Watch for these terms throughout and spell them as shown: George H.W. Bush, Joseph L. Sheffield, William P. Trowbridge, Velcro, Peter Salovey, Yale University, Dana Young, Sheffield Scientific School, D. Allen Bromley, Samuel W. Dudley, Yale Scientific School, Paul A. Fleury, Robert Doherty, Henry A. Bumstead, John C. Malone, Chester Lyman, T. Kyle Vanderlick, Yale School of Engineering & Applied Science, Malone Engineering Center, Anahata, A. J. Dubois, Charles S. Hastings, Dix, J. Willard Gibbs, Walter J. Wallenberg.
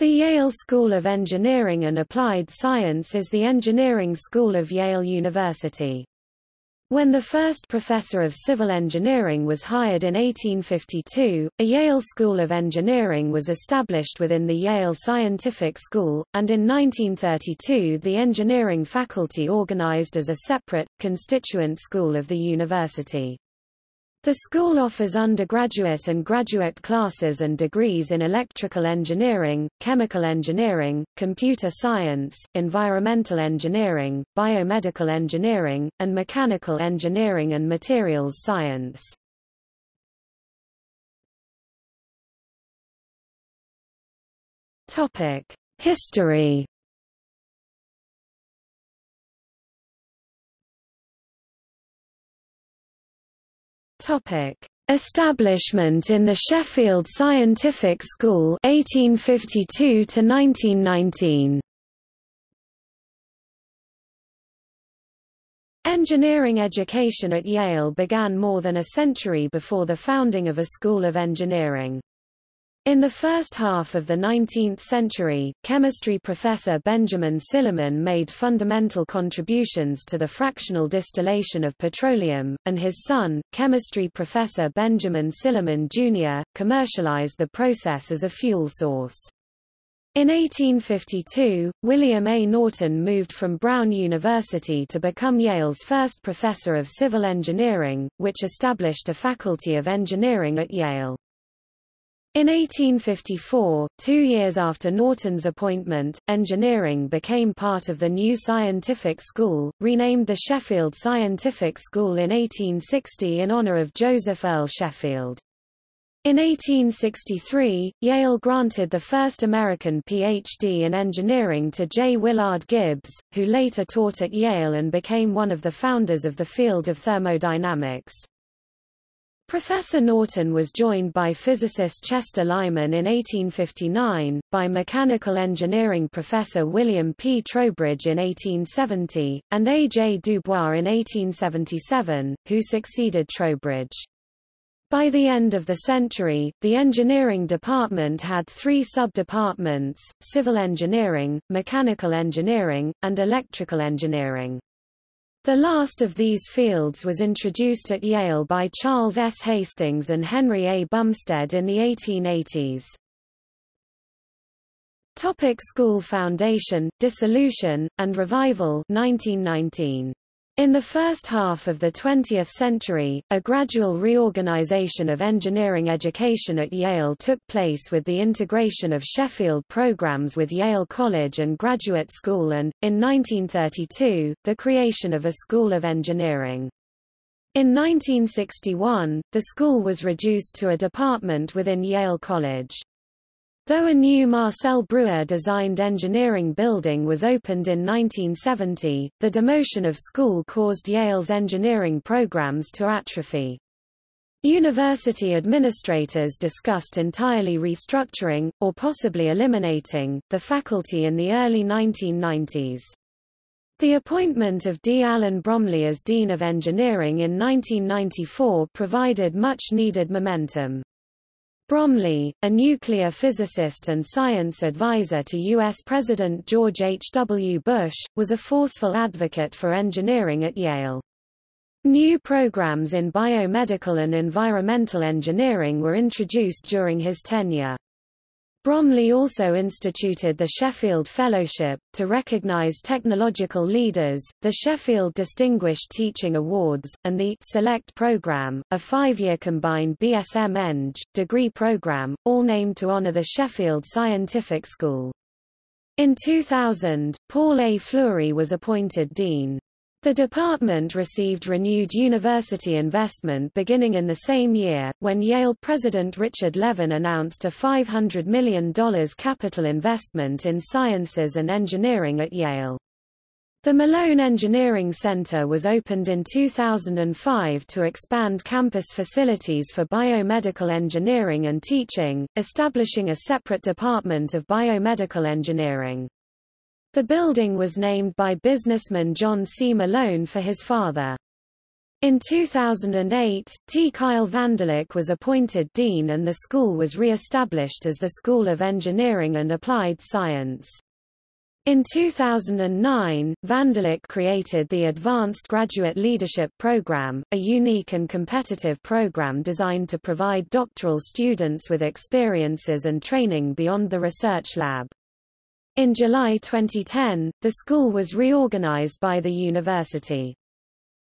The Yale School of Engineering and Applied Science is the engineering school of Yale University. When the first professor of civil engineering was hired in 1852, a Yale School of Engineering was established within the Yale Scientific School, and in 1932 the engineering faculty organized as a separate, constituent school of the university. The school offers undergraduate and graduate classes and degrees in electrical engineering, chemical engineering, computer science, environmental engineering, biomedical engineering, and mechanical engineering and materials science. History. Establishment in the Sheffield Scientific School 1852 to 1919. Engineering education at Yale began more than a century before the founding of a school of engineering. In the first half of the 19th century, chemistry professor Benjamin Silliman made fundamental contributions to the fractional distillation of petroleum, and his son, chemistry professor Benjamin Silliman, Jr., commercialized the process as a fuel source. In 1852, William A. Norton moved from Brown University to become Yale's first professor of civil engineering, which established a faculty of engineering at Yale. In 1854, 2 years after Norton's appointment, engineering became part of the new scientific school, renamed the Sheffield Scientific School in 1860 in honor of Joseph L. Sheffield. In 1863, Yale granted the first American Ph.D. in engineering to J. Willard Gibbs, who later taught at Yale and became one of the founders of the field of thermodynamics. Professor Norton was joined by physicist Chester Lyman in 1859, by mechanical engineering professor William P. Trowbridge in 1870, and A. J. Dubois in 1877, who succeeded Trowbridge. By the end of the century, the engineering department had three sub-departments: civil engineering, mechanical engineering, and electrical engineering. The last of these fields was introduced at Yale by Charles S. Hastings and Henry A. Bumstead in the 1880s. Topic: School foundation, dissolution, and revival 1919. In the first half of the 20th century, a gradual reorganization of engineering education at Yale took place with the integration of Sheffield programs with Yale College and Graduate School and, in 1932, the creation of a School of Engineering. In 1961, the school was reduced to a department within Yale College. Though a new Marcel Breuer-designed engineering building was opened in 1970, the demotion of school caused Yale's engineering programs to atrophy. University administrators discussed entirely restructuring, or possibly eliminating, the faculty in the early 1990s. The appointment of D. Allen Bromley as Dean of Engineering in 1994 provided much-needed momentum. Bromley, a nuclear physicist and science advisor to U.S. President George H.W. Bush, was a forceful advocate for engineering at Yale. New programs in biomedical and environmental engineering were introduced during his tenure. Bromley also instituted the Sheffield Fellowship, to recognize technological leaders, the Sheffield Distinguished Teaching Awards, and the Select Program, a 5-year combined BSM-Eng degree program, all named to honor the Sheffield Scientific School. In 2000, Paul A. Fleury was appointed dean. The department received renewed university investment beginning in the same year, when Yale President Richard Levin announced a $500 million capital investment in sciences and engineering at Yale. The Malone Engineering Center was opened in 2005 to expand campus facilities for biomedical engineering and teaching, establishing a separate department of biomedical engineering. The building was named by businessman John C. Malone for his father. In 2008, T. Kyle Vanderlick was appointed dean and the school was re-established as the School of Engineering and Applied Science. In 2009, Vanderlick created the Advanced Graduate Leadership Program, a unique and competitive program designed to provide doctoral students with experiences and training beyond the research lab. In July 2010, the school was reorganized by the university.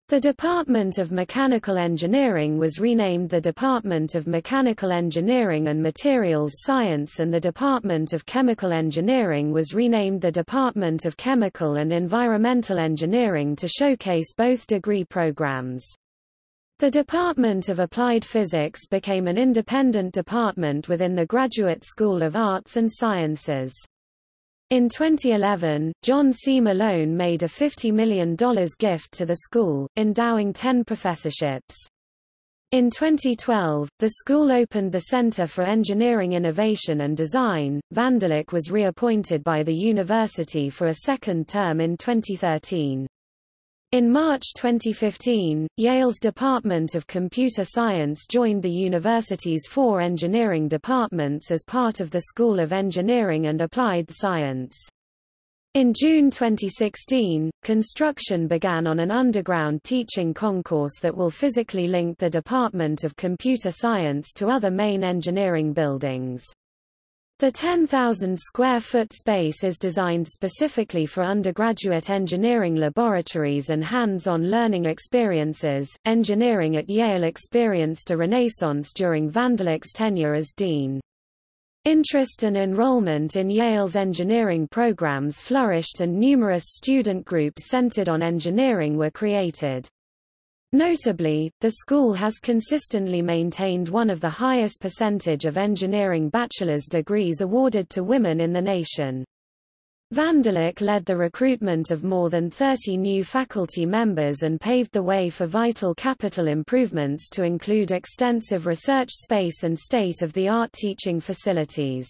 The Department of Mechanical Engineering was renamed the Department of Mechanical Engineering and Materials Science, and the Department of Chemical Engineering was renamed the Department of Chemical and Environmental Engineering to showcase both degree programs. The Department of Applied Physics became an independent department within the Graduate School of Arts and Sciences. In 2011, John C. Malone made a $50 million gift to the school, endowing 10 professorships. In 2012, the school opened the Center for Engineering Innovation and Design. Vanderlick was reappointed by the university for a second term in 2013. In March 2015, Yale's Department of Computer Science joined the university's four engineering departments as part of the School of Engineering and Applied Science. In June 2016, construction began on an underground teaching concourse that will physically link the Department of Computer Science to other main engineering buildings. The 10,000-square-foot space is designed specifically for undergraduate engineering laboratories and hands-on learning experiences. Engineering at Yale experienced a renaissance during Vanderlick's tenure as dean. Interest and enrollment in Yale's engineering programs flourished, and numerous student groups centered on engineering were created. Notably, the school has consistently maintained one of the highest percentage of engineering bachelor's degrees awarded to women in the nation. Vanderlick led the recruitment of more than 30 new faculty members and paved the way for vital capital improvements to include extensive research space and state-of-the-art teaching facilities.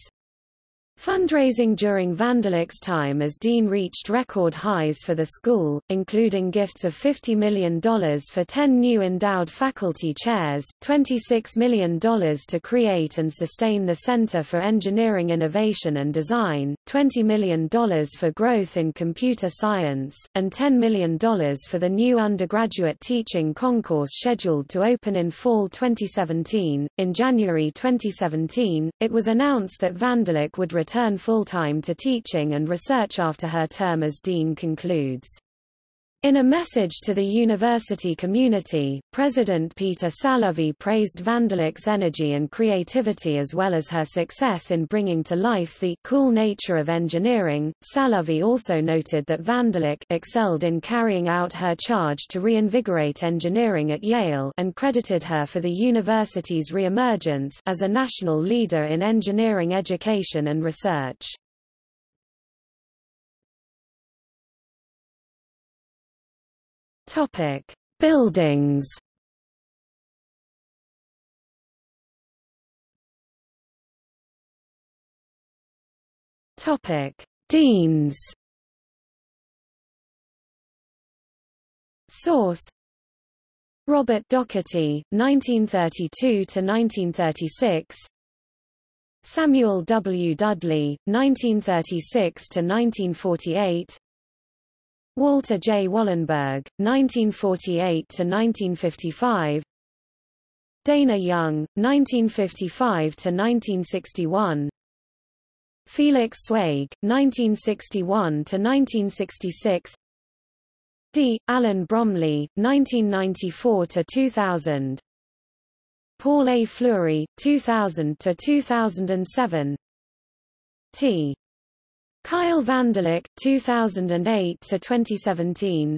Fundraising during Vanderlick's time as dean reached record highs for the school, including gifts of $50 million for 10 new endowed faculty chairs, $26 million to create and sustain the Center for Engineering Innovation and Design, $20 million for growth in computer science, and $10 million for the new undergraduate teaching concourse scheduled to open in fall 2017. In January 2017, it was announced that Vanderlick would return full-time to teaching and research after her term as dean concludes. In a message to the university community, President Peter Salovey praised Vanderlick's energy and creativity as well as her success in bringing to life the cool nature of engineering. Salovey also noted that Vanderlick excelled in carrying out her charge to reinvigorate engineering at Yale and credited her for the university's reemergence as a national leader in engineering education and research. Topic: Buildings. Topic: Deans. Source: Robert Doherty, 1932 to 1936. Samuel W. Dudley, 1936 to 1948. Walter J. Wallenberg, 1948 to 1955. Dana Young, 1955 to 1961. Felix Swaig, 1961 to 1966. D. Allen Bromley, 1994 to 2000. Paul A. Fleury, 2000 to 2007. T. Kyle Vanderlick, 2008 to 2017.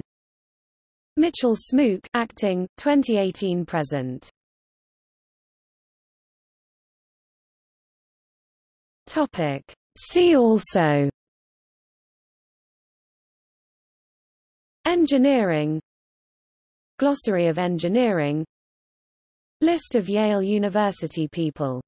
Mitchell Smook, acting, 2018 present. Topic: See also: Engineering, Glossary of engineering, List of Yale University people.